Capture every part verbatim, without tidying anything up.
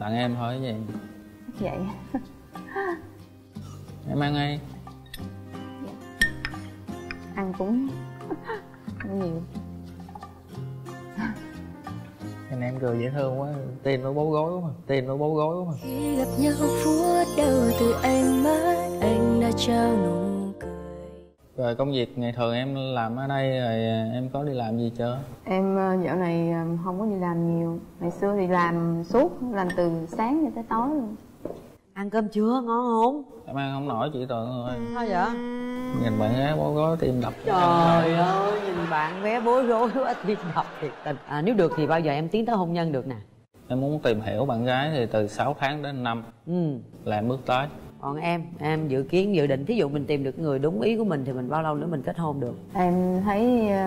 Tặng em thôi cái gì vậy? Em ăn đi. Dạ. Ăn cũng cũng nhiều. Anh em cười dễ thương quá, tên nó bấu gối quá, tên nó bấu gối quá. Khi gặp nhau phút đầu từ anh mắt anh đã trao nụ cười. Rồi công việc ngày thường em làm ở đây rồi em có đi làm gì chưa? Em dạo này không có đi làm nhiều. Ngày xưa thì làm suốt, làm từ sáng cho tới tối luôn. Ăn cơm chưa? Ngon không? Em ăn không nổi chị Tường rồi. Sao vậy? Nhìn bạn bé bối rối tim đập. Trời ơi, nhìn bạn bé bối rối quá tim đập thiệt tình. À, nếu được thì bao giờ em tiến tới hôn nhân được nè? Em muốn tìm hiểu bạn gái thì từ sáu tháng đến năm. Ừ. Là em bước tới. Còn em, em dự kiến, dự định, thí dụ mình tìm được người đúng ý của mình thì mình bao lâu nữa mình kết hôn được? Em thấy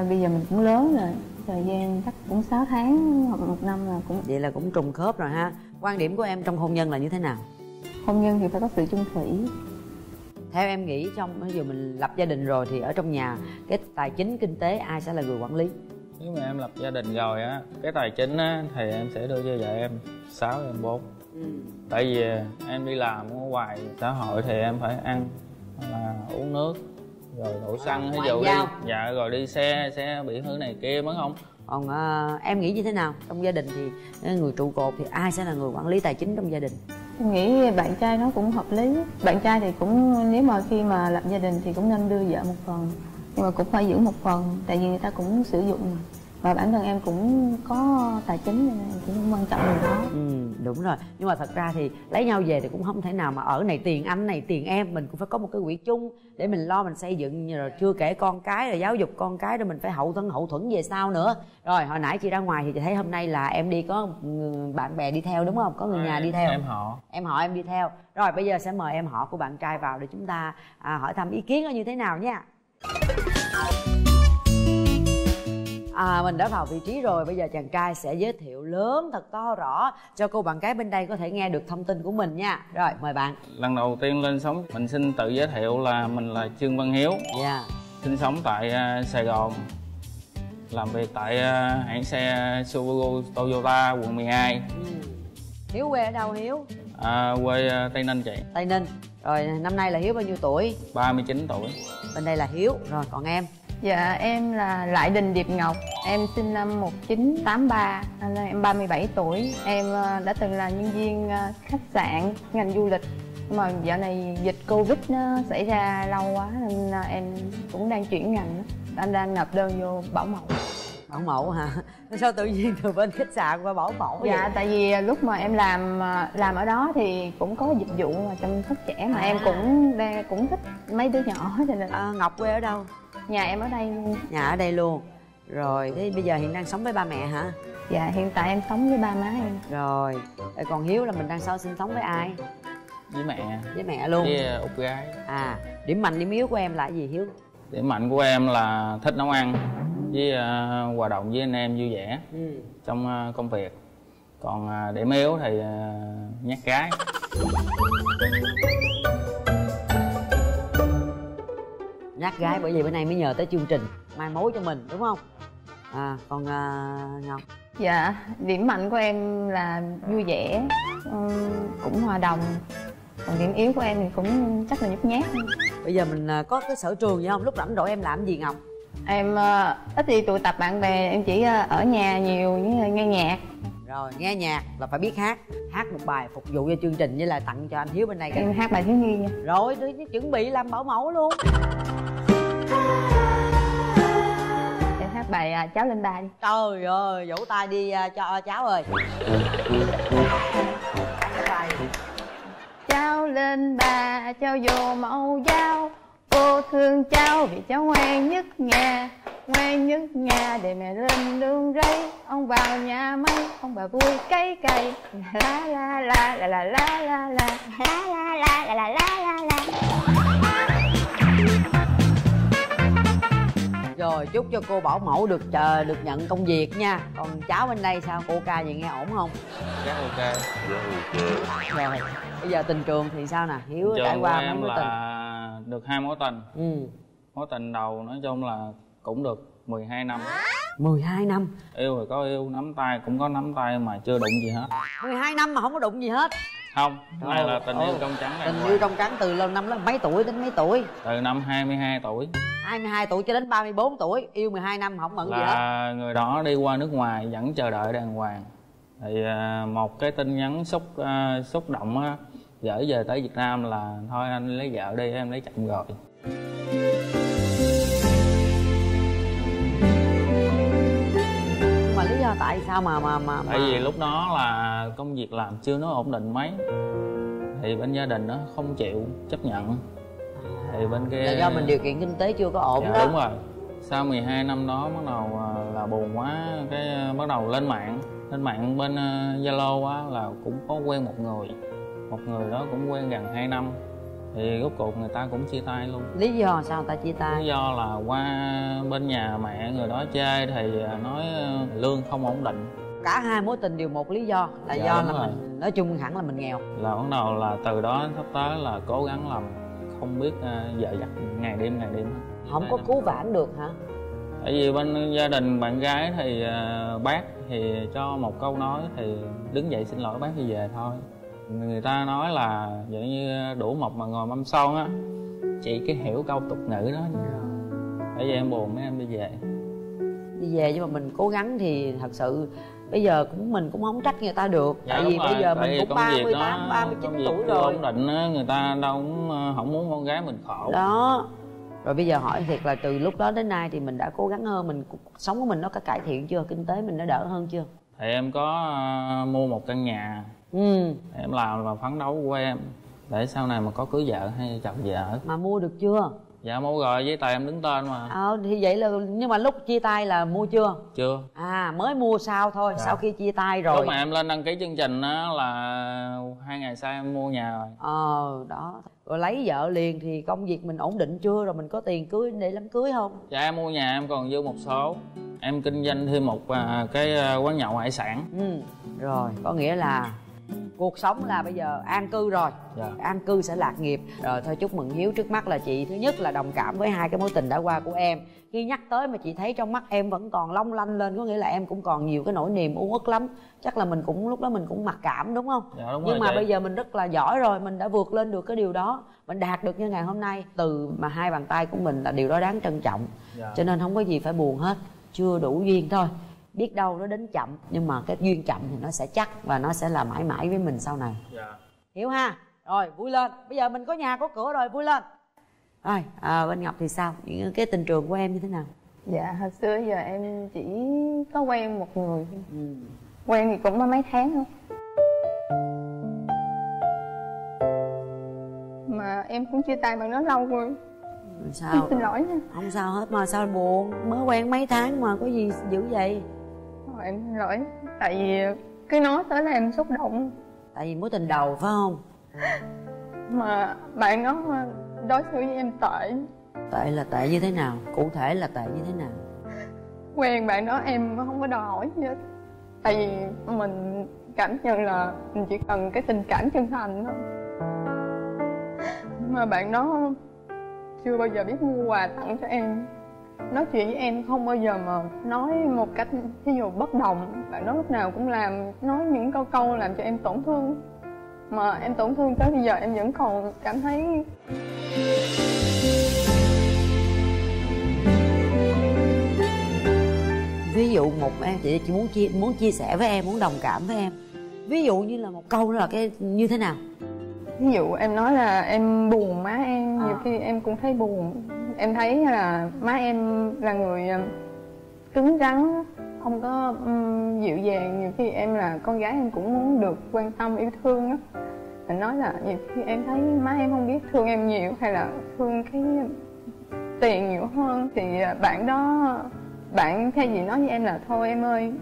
bây giờ mình cũng lớn rồi, thời gian chắc cũng sáu tháng hoặc một năm là cũng... Vậy là cũng trùng khớp rồi ha. Quan điểm của em trong hôn nhân là như thế nào? Hôn nhân thì phải có sự chung thủy. Theo em nghĩ, trong bây giờ mình lập gia đình rồi thì ở trong nhà cái tài chính kinh tế ai sẽ là người quản lý? Nếu mà em lập gia đình rồi á, cái tài chính á thì em sẽ đưa cho vợ em sáu em bốn. Ừ. Tại vì em đi làm ở ngoài xã hội thì em phải ăn là uống nước rồi đổ xăng, ví dụ đi, dạ rồi đi xe xe bị hư này kia mất không. Còn à, em nghĩ như thế nào trong gia đình thì người trụ cột thì ai sẽ là người quản lý tài chính trong gia đình? Em nghĩ bạn trai nó cũng hợp lý. Bạn trai thì cũng nếu mà khi mà lập gia đình thì cũng nên đưa vợ một phần, nhưng mà cũng phải giữ một phần, tại vì người ta cũng sử dụng mà. Và bản thân em cũng có tài chính nên cũng quan trọng điều đó. Ừ, đúng rồi. Nhưng mà thật ra thì lấy nhau về thì cũng không thể nào mà ở này tiền anh này tiền em, mình cũng phải có một cái quỹ chung để mình lo mình xây dựng, rồi chưa kể con cái rồi giáo dục con cái rồi mình phải hậu thân hậu thuẫn về sau nữa. Rồi hồi nãy chị ra ngoài thì chị thấy hôm nay là em đi có bạn bè đi theo đúng không? Có người à, nhà đi theo. Em họ. Em họ em đi theo. Rồi bây giờ sẽ mời em họ của bạn trai vào để chúng ta à, hỏi thăm ý kiến nó như thế nào nha. À, mình đã vào vị trí rồi, bây giờ chàng trai sẽ giới thiệu lớn thật to rõ cho cô bạn gái bên đây có thể nghe được thông tin của mình nha. Rồi, mời bạn. Lần đầu tiên lên sóng, mình xin tự giới thiệu là mình là Trương Văn Hiếu. Dạ. Sinh sống tại uh, Sài Gòn. Làm việc tại uh, hãng xe Subaru Toyota, quận mười hai. Ừ. Hiếu quê ở đâu Hiếu? À, quê uh, Tây Ninh chị. Tây Ninh. Rồi, năm nay là Hiếu bao nhiêu tuổi? ba mươi chín tuổi. Bên đây là Hiếu. Rồi, còn em? Dạ, em là Lại Đình Diệp Ngọc. Em sinh năm một nghìn chín trăm tám mươi ba, em ba mươi bảy tuổi. Em đã từng là nhân viên khách sạn, ngành du lịch. Nhưng mà dạo này dịch Covid nó xảy ra lâu quá nên em cũng đang chuyển ngành. Anh đang nộp đơn vô bảo mẫu. Bảo mẫu hả? Sao tự nhiên từ bên khách sạn qua bảo mẫu vậy? Dạ, tại vì lúc mà em làm làm ở đó thì cũng có dịch vụ mà chăm sóc trẻ mà à. Em cũng cũng thích mấy đứa nhỏ cho nên à, Ngọc quê ở đâu? Nhà em ở đây luôn. Nhà ở đây luôn. Rồi, thế bây giờ hiện đang sống với ba mẹ hả? Dạ, hiện tại em sống với ba má em. Rồi, còn Hiếu là mình đang sao sinh sống với ai? Với mẹ. Với mẹ luôn? Với út gái. À, điểm mạnh điểm yếu của em là gì Hiếu? Điểm mạnh của em là thích nấu ăn, với uh, hòa đồng với anh em vui vẻ. Ừ. Trong uh, công việc. Còn uh, điểm yếu thì uh, nhát gái. Nhát gái bởi vì bữa nay mới nhờ tới chương trình mai mối cho mình đúng không? À, còn uh, Ngọc? Dạ, điểm mạnh của em là vui vẻ, um, cũng hòa đồng. Còn điểm yếu của em thì cũng chắc là nhút nhát. Bây giờ mình uh, có cái sở trường gì không? Lúc rảnh rỗi em làm gì Ngọc? Em uh, ít đi tụ tập bạn bè, em chỉ uh, ở nhà nhiều với nghe nhạc. Rồi, nghe nhạc là phải biết hát. Hát một bài phục vụ cho chương trình với là tặng cho anh Hiếu bên đây. Em hát bài thiếu nhi nha. Rồi, tôi chuẩn bị làm bảo mẫu luôn. Em hát bài à, cháu lên ba đi. Trời ơi, vỗ tay đi à, cho cháu ơi. Cháu lên ba cho vô mẫu giáo. Cô thương cháu vì cháu ngoan nhất nhà. Ngoan nhất nhà để mẹ lên đường rây. Ông vào nhà mây, ông bà vui cây cây. La la la la la la la la la la la la la. Rồi chúc cho cô bảo mẫu được chờ được nhận công việc nha. Còn cháu bên đây sao, cô ca vậy nghe ổn không? Chắc ok. Rồi bây giờ tình trường thì sao nè Hiếu? Trải qua mấy mối tình? Được hai mối tình. Ừ. Mối tình đầu nói chung là cũng được mười hai năm. mười hai năm yêu rồi, có yêu nắm tay cũng có nắm tay mà chưa đụng gì hết. Mười hai năm mà không có đụng gì hết. Không, này là tình yêu trong trắng. Tình yêu trong trắng từ lâu năm, mấy tuổi đến mấy tuổi? Từ năm hai mươi hai tuổi. Hai mươi hai tuổi cho đến ba mươi bốn tuổi, yêu mười hai năm không mận gì hết. Là người đó đi qua nước ngoài vẫn chờ đợi đàng hoàng. Thì một cái tin nhắn xúc xúc động á, gửi về tới Việt Nam là thôi anh lấy vợ đi, em lấy chồng rồi. Mà lý do tại sao mà mà mà tại vì lúc đó là công việc làm chưa nó ổn định mấy, thì bên gia đình nó không chịu chấp nhận. Thì bên kia là do mình điều kiện kinh tế chưa có ổn. Dạ, đó đúng rồi. Sau mười hai năm đó bắt đầu là buồn quá, cái bắt đầu lên mạng lên mạng bên Zalo á, là cũng có quen một người một người đó cũng quen gần hai năm, thì rốt cuộc người ta cũng chia tay luôn. Lý do sao người ta chia tay? Lý do là qua bên nhà mẹ người đó chơi thì nói lương không ổn định. Cả hai mối tình đều một lý do là dạ, do là rồi. Mình nói chung hẳn là mình nghèo. Là bắt đầu là từ đó sắp tới là cố gắng làm không biết vợ uh, giặt ngày đêm ngày đêm không hai có cứu vãn được hả? Tại vì bên gia đình bạn gái thì uh, bác thì cho một câu nói thì đứng dậy xin lỗi bác thì về thôi. Người ta nói là vậy như đũa mộc mà ngồi mâm son á, chị cái hiểu câu tục ngữ đó. Bây giờ em buồn mấy em đi về. Đi về nhưng mà mình cố gắng thì thật sự bây giờ cũng mình cũng không trách người ta được. Dạ, tại vì rồi. Bây giờ tại mình cũng ba mươi tám, ba mươi chín tuổi rồi. Ổn định á, người ta đâu cũng không muốn con gái mình khổ. Đó. Rồi bây giờ hỏi thiệt là từ lúc đó đến nay thì mình đã cố gắng hơn, mình cuộc sống của mình nó có cải thiện chưa, kinh tế mình nó đỡ hơn chưa? Thì em có uh, mua một căn nhà. Ừ. Em làm là phấn đấu của em để sau này mà có cưới vợ hay chồng vợ. Mà mua được chưa? Dạ mua rồi, giấy tờ em đứng tên mà. Ờ thì vậy là nhưng mà lúc chia tay là mua chưa? Chưa. À mới mua sao thôi, dạ. Sau khi chia tay rồi. Lúc mà em lên đăng ký chương trình á là hai ngày sau em mua nhà rồi. Ờ đó. Rồi lấy vợ liền thì công việc mình ổn định chưa, rồi mình có tiền cưới để đám cưới không? Dạ em mua nhà em còn dư một số. Em kinh doanh thêm một cái quán nhậu hải sản. Ừ. Rồi có nghĩa là cuộc sống là bây giờ an cư rồi. Dạ. An cư sẽ lạc nghiệp rồi. Thôi chúc mừng Hiếu trước mắt là chị thứ nhất là đồng cảm với hai cái mối tình đã qua của em. Khi nhắc tới mà chị thấy trong mắt em vẫn còn long lanh lên, có nghĩa là em cũng còn nhiều cái nỗi niềm u uất lắm. Chắc là mình cũng lúc đó mình cũng mặc cảm đúng không? Dạ, đúng. Nhưng rồi, mà chị. Bây giờ mình rất là giỏi rồi, mình đã vượt lên được cái điều đó, mình đạt được như ngày hôm nay từ mà hai bàn tay của mình, là điều đó đáng trân trọng. Dạ. Cho nên không có gì phải buồn hết, chưa đủ duyên thôi. Biết đâu nó đến chậm, nhưng mà cái duyên chậm thì nó sẽ chắc và nó sẽ là mãi mãi với mình sau này. Dạ. Hiểu ha? Rồi vui lên, bây giờ mình có nhà có cửa rồi, vui lên. Rồi à, bên Ngọc thì sao, những cái tình trường của em như thế nào? Dạ hồi xưa giờ em chỉ có quen một người. Ừ. Quen thì cũng có mấy tháng thôi mà em cũng chia tay bằng nó lâu rồi. Sao? Xin lỗi nha. Không sao hết mà sao buồn, mới quen mấy tháng mà có gì dữ vậy? Em xin lỗi, tại vì cái nói tới là em xúc động. Tại vì mối tình đầu phải không? Mà bạn nó đối xử với em tệ. Tệ là tệ như thế nào? Cụ thể là tệ như thế nào? Quen bạn đó em không có đòi hỏi gì hết. Tại vì mình cảm nhận là mình chỉ cần cái tình cảm chân thành thôi. Mà bạn đó chưa bao giờ biết mua quà tặng cho em. Nói chuyện với em không bao giờ mà nói một cách ví dụ bất đồng. Bạn nói lúc nào cũng làm, nói những câu câu làm cho em tổn thương. Mà em tổn thương tới bây giờ em vẫn còn cảm thấy. Ví dụ một em chị chỉ muốn chia, muốn chia sẻ với em, muốn đồng cảm với em. Ví dụ như là một câu đó là cái như thế nào? Ví dụ em nói là em buồn má em, nhiều à. Khi em cũng thấy buồn. Em thấy là má em là người cứng rắn, không có um, dịu dàng. Nhiều khi em là con gái em cũng muốn được quan tâm, yêu thương đó. Mình nói là nhiều khi em thấy má em không biết thương em nhiều, hay là thương cái tiền nhiều hơn. Thì bạn đó, bạn thay vì nói với em là thôi em ơi,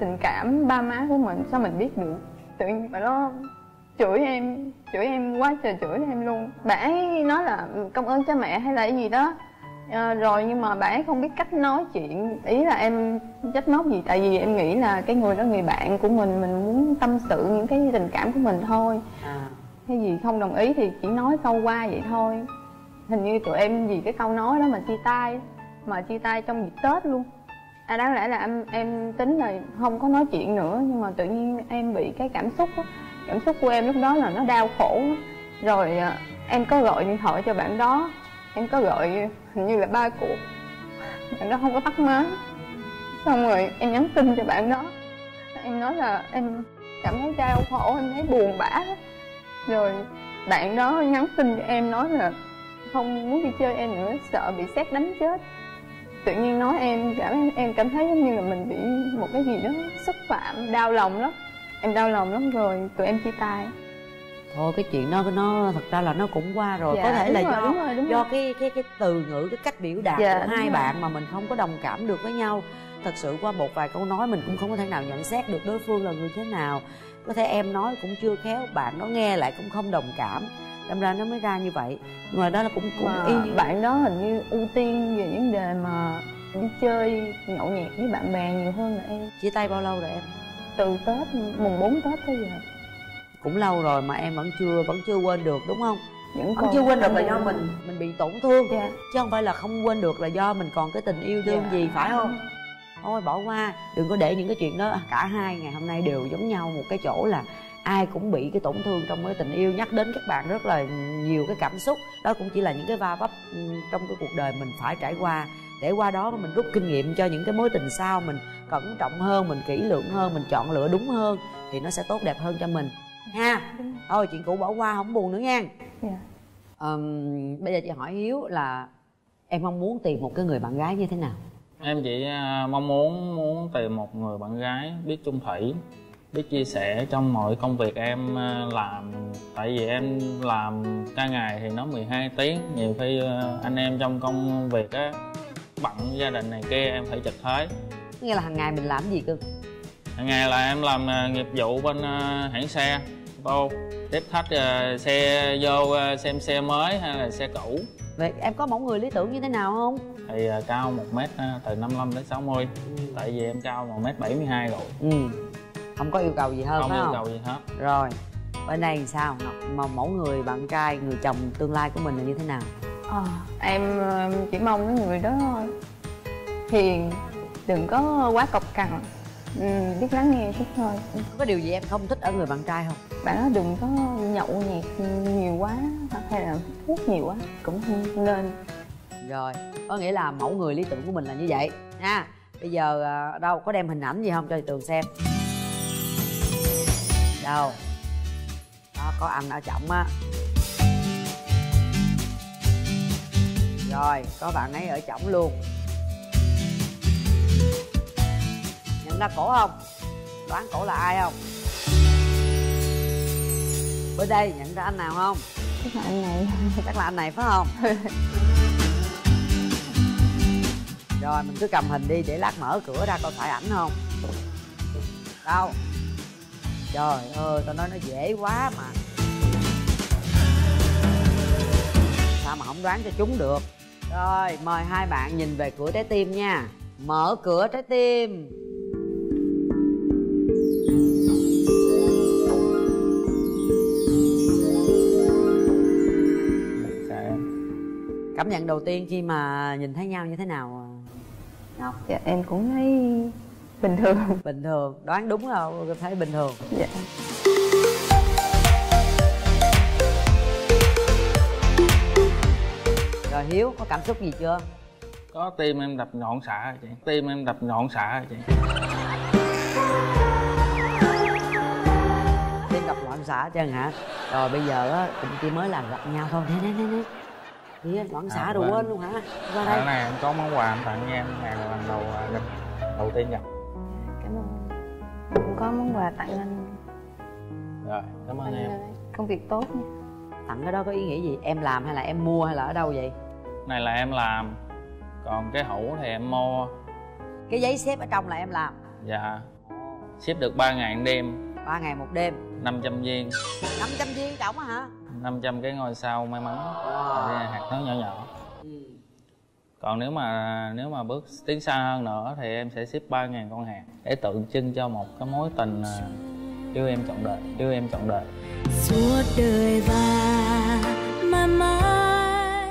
tình cảm ba má của mình sao mình biết được. Tự nhiên bạn đó chửi em, chửi em quá trời chửi em luôn. Bà ấy nói là công ơn cha mẹ hay là cái gì đó à, rồi nhưng mà bà ấy không biết cách nói chuyện. Ý là em trách móc gì, tại vì em nghĩ là cái người đó người bạn của mình, mình muốn tâm sự những cái tình cảm của mình thôi à. Hay gì không đồng ý thì chỉ nói câu qua vậy thôi. Hình như tụi em vì cái câu nói đó mà chia tay. Mà chia tay trong dịp Tết luôn. À, đáng lẽ là em, em tính là không có nói chuyện nữa, nhưng mà tự nhiên em bị cái cảm xúc đó. Cảm xúc của em lúc đó là nó đau khổ đó. Rồi em có gọi điện thoại cho bạn đó, em có gọi hình như là ba cuộc, bạn đó không có bắt máy. Xong rồi em nhắn tin cho bạn đó, em nói là em cảm thấy đau khổ, em thấy buồn bã đó. Rồi bạn đó nhắn tin cho em nói là không muốn đi chơi em nữa, sợ bị sét đánh chết. Tự nhiên nói em cảm em cảm thấy giống như là mình bị một cái gì đó xúc phạm, đau lòng lắm. Em đau lòng lắm rồi tụi em chia tay. Thôi cái chuyện nó nó thật ra là nó cũng qua rồi. Dạ, có thể là rồi, do đúng rồi, đúng do rồi. cái cái cái từ ngữ, cái cách biểu đạt dạ, của hai rồi. bạn mà mình không có đồng cảm được với nhau. Thật sự qua một vài câu nói mình cũng không có thể nào nhận xét được đối phương là người thế nào. Có thể em nói cũng chưa khéo, bạn nó nghe lại cũng không đồng cảm, đâm ra nó mới ra như vậy. Ngoài đó là cũng cũng yên. Bạn đó hình như ưu tiên về vấn đề mà đi chơi nhậu nhẹt với bạn bè nhiều hơn là em. Chia tay bao lâu rồi em? Từ Tết, mùng bốn Tết tới giờ. Cũng lâu rồi mà em vẫn chưa vẫn chưa quên được đúng không? Vẫn còn chưa quên được là do mình mình bị tổn thương, dạ. chứ không phải là không quên được là do mình còn cái tình yêu thương dạ. gì phải không? Thôi bỏ qua, đừng có để những cái chuyện đó. Cả hai ngày hôm nay đều giống nhau một cái chỗ là ai cũng bị cái tổn thương trong cái tình yêu. Nhắc đến các bạn rất là nhiều cái cảm xúc. Đó cũng chỉ là những cái va vấp trong cái cuộc đời mình phải trải qua, để qua đó mình rút kinh nghiệm cho những cái mối tình sau. Mình cẩn trọng hơn, mình kỹ lưỡng hơn, mình chọn lựa đúng hơn thì nó sẽ tốt đẹp hơn cho mình ha. Thôi chuyện cũ bỏ qua, không buồn nữa nha. yeah. um, Bây giờ chị hỏi Hiếu là em mong muốn tìm một cái người bạn gái như thế nào? Em chỉ mong muốn muốn tìm một người bạn gái biết chung thủy, biết chia sẻ trong mọi công việc em làm. Tại vì em làm ca ngày thì nó mười hai tiếng, nhiều khi anh em trong công việc á bận gia đình này kia em phải chật thế. Nghĩa là hàng ngày mình làm gì cơ? Hàng ngày là em làm nghiệp vụ bên hãng xe ô tô, tiếp khách xe vô xem xe mới hay là xe cũ. Vậy em có mẫu người lý tưởng như thế nào không? Thì uh, cao một mét từ năm mươi lăm đến sáu mươi. ừ. Tại vì em cao một mét bảy mươi hai rồi. ừ. Không có yêu cầu gì hơn không? Không yêu cầu gì hết. Rồi, bên đây thì sao? Mà mẫu người bạn trai, người chồng tương lai của mình là như thế nào? À, em chỉ mong cái người đó thôi, hiền, đừng có quá cộc cằn, ừ, biết lắng nghe chút thôi. Có điều gì em không thích ở người bạn trai không? Bạn đó đừng có nhậu nhẹt nhiều quá, hay là thuốc nhiều quá cũng không nên. Rồi, có nghĩa là mẫu người lý tưởng của mình là như vậy nha. À, bây giờ đâu có đem hình ảnh gì không cho Tường xem? Đâu đó, có anh ở trọng á. Rồi, có bạn ấy ở trọng luôn. Nhận ra cổ không? Đoán cổ là ai không? Bữa đây nhận ra anh nào không? Chắc là anh này. Chắc là anh này phải không? Rồi, mình cứ cầm hình đi để lát mở cửa ra coi phải ảnh không. Đâu? Trời ơi, tao nói nó dễ quá mà. Sao mà không đoán cho chúng được. Rồi, mời hai bạn nhìn về cửa trái tim nha. Mở cửa trái tim. Cảm nhận đầu tiên khi mà nhìn thấy nhau như thế nào? Ngọc, dạ, em cũng thấy bình thường. Bình thường, đoán đúng là thấy bình thường. Dạ. Rồi Hiếu, có cảm xúc gì chưa? Có, tim em đập nhọn xạ rồi chị. Tim em đập nhọn xạ rồi chị. Tim đập loạn xạ chứ hả? Rồi bây giờ á, tụi chị mới là gặp nhau thôi. Nè, nè, nè, nè. Loạn xả đồ quên luôn hả? Qua đây. Cái này có món quà anh tặng em, này là lần đầu gặp, đầu tiên gặp. Cảm ơn. Em cũng có món quà tặng anh. Rồi, cảm ơn em. Công việc tốt nha. Tặng cái đó có ý nghĩa gì? Em làm hay là em mua hay là ở đâu vậy? Này là em làm, còn cái hũ thì em mua. Cái giấy xếp ở trong là em làm? Dạ. Xếp được ba ngày đêm. ba ngày một đêm. năm trăm viên. năm trăm viên trọng á hả? năm trăm cái ngôi sao may mắn. Wow. Hạt nó nhỏ nhỏ. ừ. Còn nếu mà nếu mà bước tiến xa hơn nữa thì em sẽ ship ba nghìn con hạt để tượng trưng cho một cái mối tình yêu em trọn đời, yêu em trọn đời suốt đời và mãi mãi.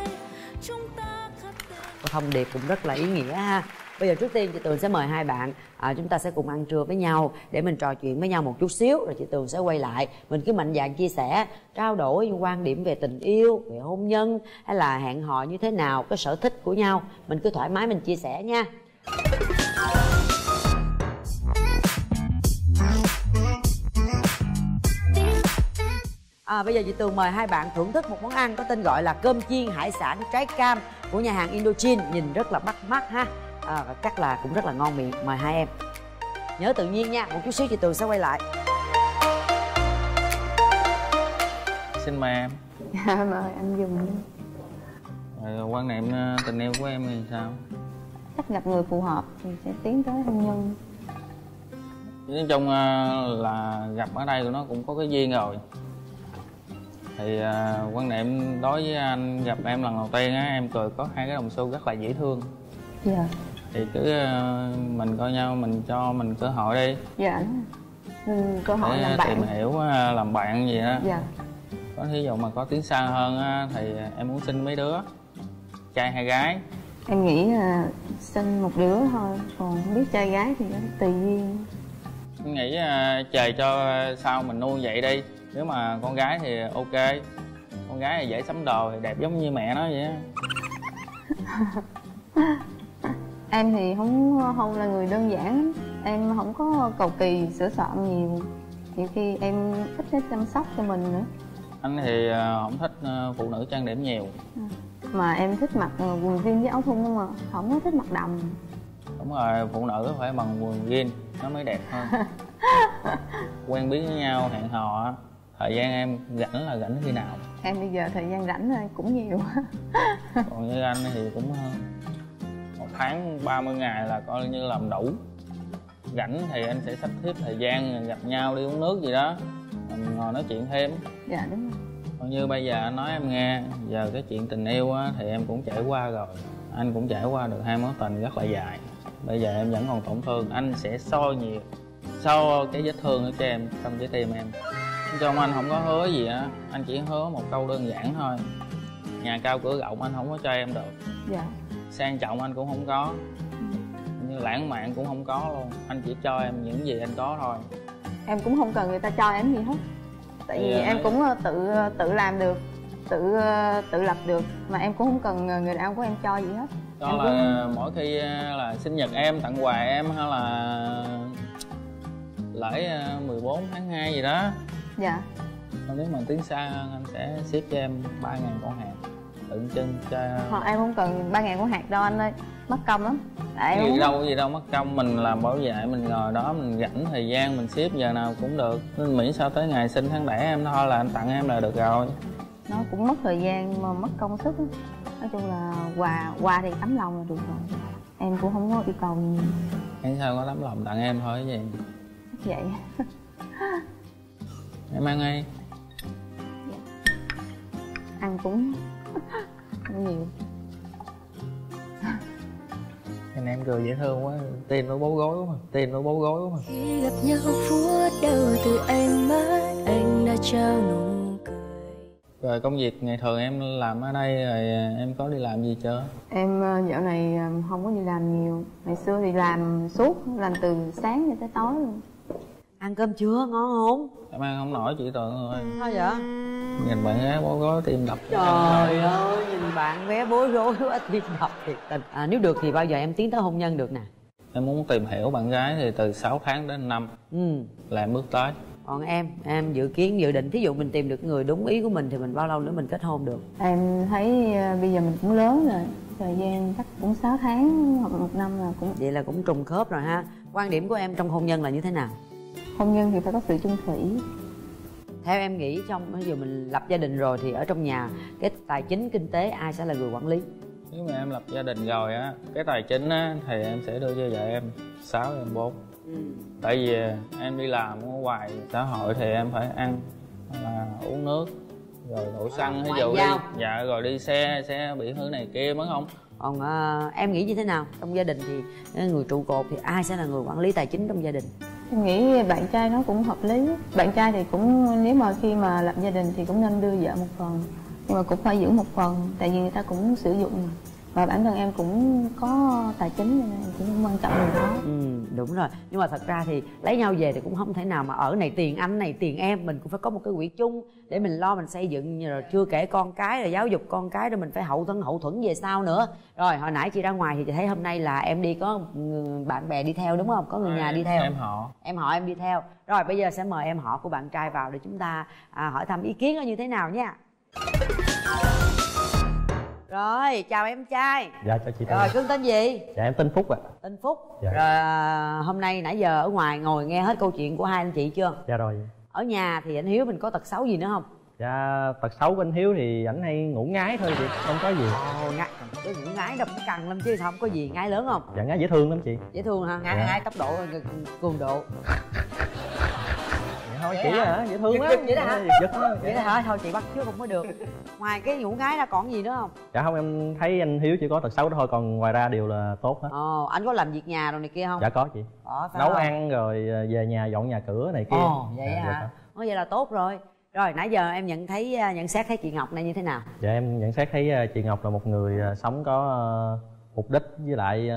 Thông điệp cũng rất là ý nghĩa ha. Bây giờ trước tiên chị Tường sẽ mời hai bạn, à, chúng ta sẽ cùng ăn trưa với nhau để mình trò chuyện với nhau một chút xíu, rồi chị Tường sẽ quay lại. Mình cứ mạnh dạn chia sẻ, trao đổi quan điểm về tình yêu, về hôn nhân, hay là hẹn hò như thế nào, cái sở thích của nhau. Mình cứ thoải mái mình chia sẻ nha. À, bây giờ chị Tường mời hai bạn thưởng thức một món ăn có tên gọi là cơm chiên hải sản trái cam của nhà hàng Indochine. Nhìn rất là bắt mắt ha, à, và chắc là cũng rất là ngon miệng. Mời hai em. Nhớ tự nhiên nha, một chút xíu chị Tường sẽ quay lại. Xin mời em. Dạ mời anh dùng. Rồi, quan niệm tình yêu của em thì sao? Cách gặp người phù hợp thì sẽ tiến tới hôn nhân. Nói chung là gặp ở đây của nó cũng có cái duyên rồi. Thì uh, quan niệm đối với anh, gặp em lần đầu tiên á, em cười có hai cái đồng xu rất là dễ thương. Dạ yeah. Thì cứ uh, mình coi nhau, mình cho mình cơ hội đi. Dạ yeah. Ừ, cơ hội để làm bạn, tìm hiểu làm bạn gì đó. Dạ yeah. Có thí dụ mà có tiến xa hơn á, thì em muốn sinh mấy đứa, trai hay gái? Em nghĩ là sinh một đứa thôi, còn biết trai gái thì tùy duyên. Em nghĩ uh, trời cho sao mình nuôi vậy đi. Nếu mà con gái thì ok, con gái thì dễ sắm đồ, thì đẹp giống như mẹ nó vậy á. Em thì không không là người đơn giản, em không có cầu kỳ sửa soạn nhiều, nhiều khi em thích cái chăm sóc cho mình nữa. Anh thì không thích phụ nữ trang điểm nhiều, mà em thích mặc quần jean với áo thun không, mà không có thích mặc đầm. Đúng rồi, phụ nữ phải bằng quần jean nó mới đẹp hơn. Quen biết với nhau, hẹn hò, thời gian em rảnh là rảnh khi nào? Em bây giờ thời gian rảnh thôi cũng nhiều. Còn như anh thì cũng một tháng ba mươi ngày là coi như làm đủ. Rảnh thì anh sẽ sắp xếp thời gian gặp nhau đi uống nước gì đó, mình ngồi nói chuyện thêm. Dạ đúng rồi. Còn như bây giờ anh nói em nghe, giờ cái chuyện tình yêu á, thì em cũng trải qua rồi. Anh cũng trải qua được hai mối tình rất là dài. Bây giờ em vẫn còn tổn thương, anh sẽ soi nhiều sau cái vết thương ở cho em, trong trái tim em. Trong anh không có hứa gì á, anh chỉ hứa một câu đơn giản thôi. Nhà cao cửa rộng anh không có cho em được. Dạ. Sang trọng anh cũng không có, như lãng mạn cũng không có luôn. Anh chỉ cho em những gì anh có thôi. Em cũng không cần người ta cho em gì hết. Tại vì em cũng tự tự làm được, tự tự lập được, mà em cũng không cần người đàn của em cho gì hết. Đó em là cũng... mỗi khi là sinh nhật em, tặng quà em, hay là lễ mười bốn tháng hai gì đó. Dạ. Còn nếu mà tiến xa hơn, anh sẽ ship cho em ba ngàn con hạt đựng chân cho. Thôi em không cần ba ngàn con hạt đâu anh ơi, mất công lắm. Tại gì em đâu không... gì đâu mất công, mình làm bảo vệ, mình ngồi đó mình rảnh thời gian mình ship giờ nào cũng được. Nên miễn sao tới ngày sinh tháng đẻ em thôi là anh tặng em là được rồi. Nó cũng mất thời gian mà mất công sức. Nói chung là quà quà thì tấm lòng là được rồi. Em cũng không có yêu cầu gì. Em sao có tấm lòng tặng em thôi cái gì? Vậy em ăn đi. Dạ. Ăn cũng ăn nhiều. Anh em cười dễ thương quá, tên nó bấu gối quá, tên nó bấu gối quá. Khi gặp nhau phút đầu từ ánh mắt anh đã trao nụ cười. Rồi công việc ngày thường em làm ở đây rồi em có đi làm gì chưa? Em dạo này không có đi làm nhiều. Ngày xưa thì làm suốt, làm từ sáng cho tới tối luôn. Ăn cơm chưa? Ngon không? Em ăn không nổi chị Tường ơi. Sao vậy? Nhìn bạn bé bối rối tim đập. Trời ơi, nhìn bạn bé bối rối quá tim đập thiệt tình. À, nếu được thì bao giờ em tiến tới hôn nhân được nè? Em muốn tìm hiểu bạn gái thì từ sáu tháng đến năm. Ừ. Là em bước tới. Còn em, em dự kiến, dự định, thí dụ mình tìm được người đúng ý của mình thì mình bao lâu nữa mình kết hôn được? Em thấy bây giờ mình cũng lớn rồi, thời gian chắc cũng sáu tháng hoặc một năm là cũng... Vậy là cũng trùng khớp rồi ha. Quan điểm của em trong hôn nhân là như thế nào? Hôn nhân thì phải có sự chung thủy. Theo em nghĩ, trong ví dụ mình lập gia đình rồi thì ở trong nhà cái tài chính kinh tế ai sẽ là người quản lý? Nếu mà em lập gia đình rồi á, cái tài chính á thì em sẽ đưa cho vợ em sáu em bốn. Ừ. Tại vì em đi làm ở ngoài xã hội thì em phải ăn, là uống nước, rồi đổ xăng, ví à, dụ giao. Đi, dạ rồi đi xe, xe bị hư này kia mất không? Còn à, em nghĩ như thế nào? Trong gia đình thì người trụ cột thì ai sẽ là người quản lý tài chính trong gia đình? Em nghĩ bạn trai nó cũng hợp lý. Bạn trai thì cũng nếu mà khi mà lập gia đình thì cũng nên đưa vợ một phần, nhưng mà cũng phải giữ một phần, tại vì người ta cũng sử dụng. và bản thân em cũng có tài chính nên em cũng không quan trọng điều đó. Ừ, đúng rồi. Nhưng mà thật ra thì lấy nhau về thì cũng không thể nào mà ở này tiền anh này tiền em, mình cũng phải có một cái quỹ chung để mình lo mình xây dựng, rồi chưa kể con cái rồi giáo dục con cái, rồi mình phải hậu thân hậu thuẫn về sau nữa. Rồi hồi nãy chị ra ngoài thì chị thấy hôm nay là em đi có bạn bè đi theo đúng không, có người à, nhà đi theo, em họ em họ em đi theo. Rồi bây giờ sẽ mời em họ của bạn trai vào để chúng ta à, hỏi thăm ý kiến nó như thế nào nha. Rồi, chào em trai. Dạ, chào chị. Rồi, cưng tên gì? Dạ, em tên Phúc ạ. À. Tên Phúc. Dạ. Rồi, hôm nay nãy giờ ở ngoài ngồi nghe hết câu chuyện của hai anh chị chưa? Dạ rồi. Ở nhà thì anh Hiếu mình có tật xấu gì nữa không? Dạ, tật xấu của anh Hiếu thì ảnh hay ngủ ngái thôi chị, không có gì. Ồ, ngái, cái ngủ ngái đâu cũng cằn lắm chứ không có gì, ngái lớn không? Dạ, ngái dễ thương lắm chị. Dễ thương hả? Ngái, dạ. Ngái tốc độ, cường độ. Thôi chị hả, dễ thương á. Vậy đó hả? Vậy đó hả? Thôi chị bắt chứ không có được. Ngoài cái ngủ ngái ra còn gì nữa không? Dạ không, em thấy anh Hiếu chỉ có tật xấu đó thôi, còn ngoài ra đều là tốt hết. Ồ, anh có làm việc nhà rồi này kia không? Dạ có chị. Ồ, nấu không? Ăn rồi về nhà dọn nhà cửa này kia. Ồ, vậy dạ, hả? Vậy, vậy là tốt rồi. Rồi nãy giờ em nhận thấy nhận xét thấy chị Ngọc này như thế nào? Dạ em nhận xét thấy chị Ngọc là một người sống có mục đích, với lại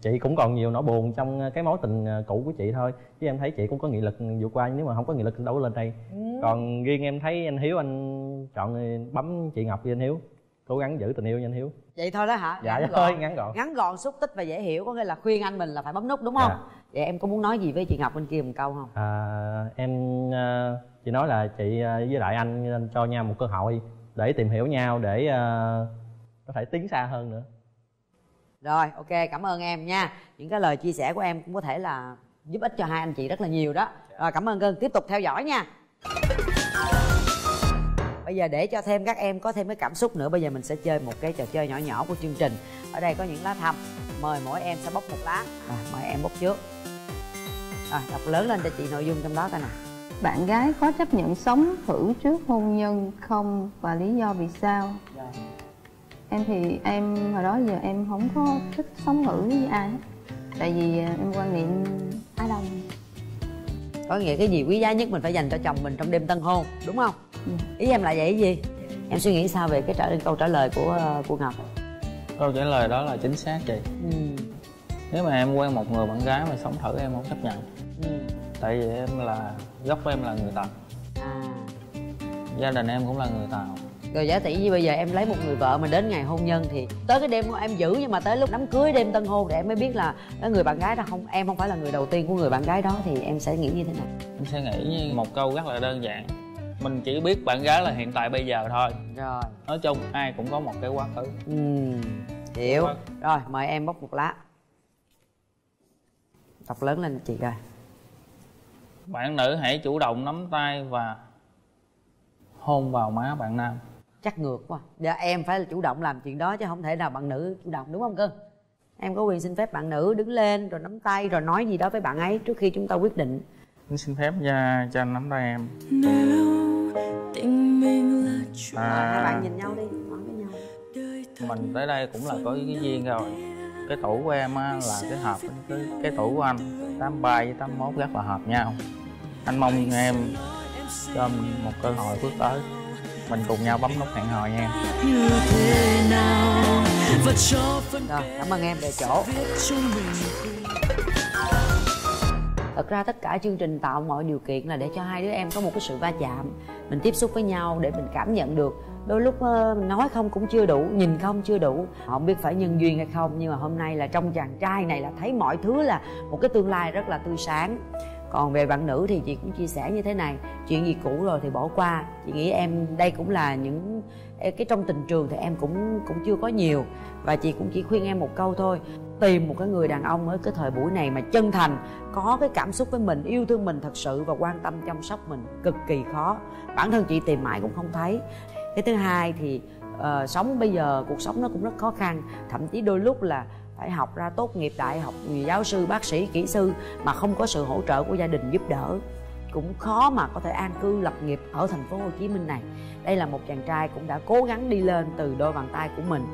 chị cũng còn nhiều nỗi buồn trong cái mối tình cũ của chị thôi, chứ em thấy chị cũng có nghị lực vượt qua, nếu mà không có nghị lực thì đâu có lên đây. Ừ. Còn riêng em thấy anh Hiếu, anh chọn bấm chị Ngọc với anh Hiếu, cố gắng giữ tình yêu nha anh Hiếu. Vậy thôi đó hả? Dạ thôi, ngắn gọn, ngắn gọn, xúc tích và dễ hiểu, có nghĩa là khuyên anh mình là phải bấm nút đúng không? Dạ. Vậy em có muốn nói gì với chị Ngọc bên kia một câu không? À, em chị nói là chị với lại anh cho nhau một cơ hội để tìm hiểu nhau, để có thể tiến xa hơn nữa. Rồi, ok, cảm ơn em nha. Những cái lời chia sẻ của em cũng có thể là giúp ích cho hai anh chị rất là nhiều đó. Rồi, cảm ơn Cưng, tiếp tục theo dõi nha. Bây giờ để cho thêm các em có thêm cái cảm xúc nữa, bây giờ mình sẽ chơi một cái trò chơi nhỏ nhỏ của chương trình. Ở đây có những lá thăm, mời mỗi em sẽ bốc một lá. À, mời em bốc trước. Rồi, đọc lớn lên cho chị nội dung trong đó coi nè. Bạn gái có chấp nhận sống thử trước hôn nhân không và lý do vì sao? Rồi. Em thì em hồi đó giờ em không có thích sống thử với ai hết. Tại vì em quan niệm Á Đông. Có nghĩa cái gì quý giá nhất mình phải dành cho chồng mình trong đêm tân hôn, đúng không? Ừ. Ý em là vậy gì? Em suy nghĩ sao về cái trả câu trả lời của của Ngọc? Câu trả lời đó là chính xác chị. Ừ. Nếu mà em quen một người bạn gái mà sống thử em không chấp nhận. Ừ. Tại vì em là gốc của em là người Tàu. À. Gia đình em cũng là người Tàu. Rồi giả tỷ như bây giờ em lấy một người vợ mà đến ngày hôn nhân thì tới cái đêm em giữ, nhưng mà tới lúc đám cưới đêm tân hôn thì em mới biết là cái người bạn gái đó không, em không phải là người đầu tiên của người bạn gái đó, thì em sẽ nghĩ như thế nào? Em sẽ nghĩ một câu rất là đơn giản, mình chỉ biết bạn gái là hiện tại bây giờ thôi. Rồi. Nói chung ai cũng có một cái quá khứ. Ừ, hiểu. Rồi mời em bóc một lá. Đọc lớn lên chị coi. Bạn nữ hãy chủ động nắm tay và hôn vào má bạn nam. Chắc ngược quá. Giờ em phải là chủ động làm chuyện đó chứ không thể nào bạn nữ chủ động, đúng không cưng? Em có quyền xin phép bạn nữ đứng lên rồi nắm tay rồi nói gì đó với bạn ấy trước khi chúng ta quyết định. Em xin phép nha, cho anh nắm tay em. À, hai bạn nhìn nhau đi, nói với nhau. Mình tới đây cũng là có cái duyên rồi. Cái tuổi của em á, là cái hợp cái, cái tuổi của anh tám ba với tám mốt rất là hợp nhau. Anh mong em cho mình một cơ hội bước tới, mình cùng nhau bấm nút hẹn hò nha. Rồi, cảm ơn em về chỗ. Thật ra tất cả chương trình tạo mọi điều kiện là để cho hai đứa em có một cái sự va chạm, mình tiếp xúc với nhau để mình cảm nhận được. Đôi lúc mình nói không cũng chưa đủ, nhìn không chưa đủ, họ không biết phải nhân duyên hay không. Nhưng mà hôm nay là trong chàng trai này là thấy mọi thứ là một cái tương lai rất là tươi sáng. Còn về bạn nữ thì chị cũng chia sẻ như thế này, chuyện gì cũ rồi thì bỏ qua. Chị nghĩ em đây cũng là những cái trong tình trường thì em cũng cũng chưa có nhiều, và chị cũng chỉ khuyên em một câu thôi, tìm một cái người đàn ông ở cái thời buổi này mà chân thành, có cái cảm xúc với mình, yêu thương mình thật sự và quan tâm chăm sóc mình cực kỳ khó. Bản thân chị tìm mãi cũng không thấy. Cái thứ hai thì uh, sống bây giờ cuộc sống nó cũng rất khó khăn, thậm chí đôi lúc là phải học ra tốt nghiệp đại học, giáo sư, bác sĩ, kỹ sư mà không có sự hỗ trợ của gia đình giúp đỡ cũng khó mà có thể an cư lập nghiệp ở thành phố Hồ Chí Minh này. Đây là một chàng trai cũng đã cố gắng đi lên từ đôi bàn tay của mình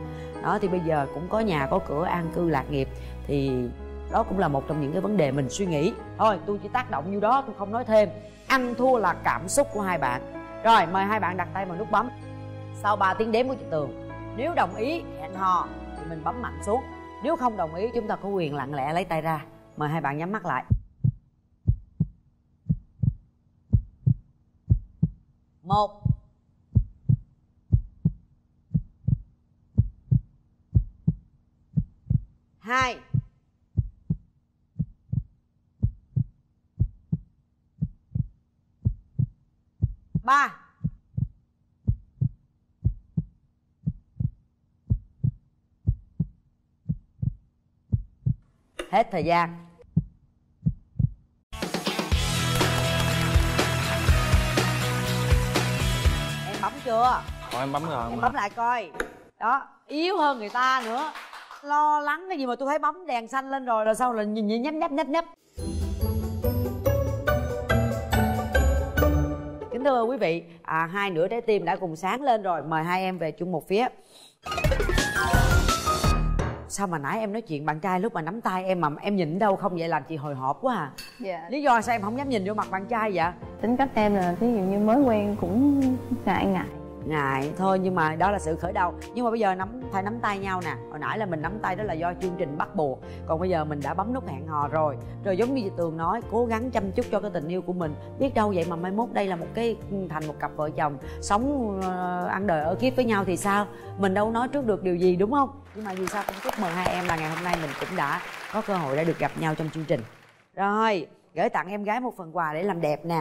đó, thì bây giờ cũng có nhà có cửa an cư lạc nghiệp, thì đó cũng là một trong những cái vấn đề mình suy nghĩ thôi. Tôi chỉ tác động như đó, tôi không nói thêm. Ăn thua là cảm xúc của hai bạn. Rồi mời hai bạn đặt tay vào nút bấm sau ba tiếng đếm của chị Tường. Nếu đồng ý hẹn hò thì mình bấm mạnh xuống. Nếu không đồng ý chúng ta có quyền lặng lẽ lấy tay ra. Mời hai bạn nhắm mắt lại. Một, hai, ba, hết thời gian. Em bấm chưa? Thôi em bấm rồi. Em bấm lại coi. Đó, yếu hơn người ta nữa. Lo lắng cái gì mà tôi thấy bấm đèn xanh lên rồi là sao là nhìn nhìn nhấp nhấp nhấp nhấp. Kính thưa quý vị, à, hai nửa trái tim đã cùng sáng lên rồi. Mời hai em về chung một phía. Sao mà nãy em nói chuyện bạn trai lúc mà nắm tay em mà em nhìn đâu không vậy, làm chị hồi hộp quá à. Dạ. Lý do sao em không dám nhìn vô mặt bạn trai vậy? Tính cách em là thí dụ như mới quen cũng ngại ngại ngại thôi, nhưng mà đó là sự khởi đầu. Nhưng mà bây giờ nắm phải nắm tay nhau nè. Hồi nãy là mình nắm tay đó là do chương trình bắt buộc, còn bây giờ mình đã bấm nút hẹn hò rồi. Rồi giống như Tường nói, cố gắng chăm chút cho cái tình yêu của mình, biết đâu vậy mà mai mốt đây là một cái thành một cặp vợ chồng sống ăn đời ở kiếp với nhau thì sao, mình đâu nói trước được điều gì, đúng không? Nhưng mà dù sao cũng chúc mừng hai em là ngày hôm nay mình cũng đã có cơ hội để được gặp nhau trong chương trình. Rồi, gửi tặng em gái một phần quà để làm đẹp nè.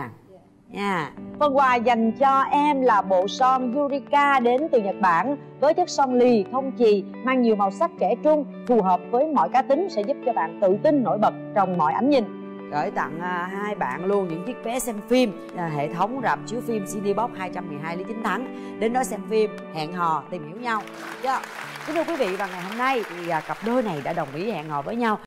Yeah. Phần quà dành cho em là bộ son Yurika đến từ Nhật Bản, với chất son lì không chì, mang nhiều màu sắc trẻ trung, phù hợp với mọi cá tính, sẽ giúp cho bạn tự tin nổi bật trong mọi ánh nhìn. Gửi tặng uh, hai bạn luôn những chiếc vé xem phim uh, hệ thống rạp chiếu phim Cinebox hai trăm mười hai Lý Chính Thắng. Đến đó xem phim, hẹn hò, tìm hiểu nhau. Kính yeah. thưa quý vị, và ngày hôm nay thì uh, cặp đôi này đã đồng ý hẹn hò với nhau.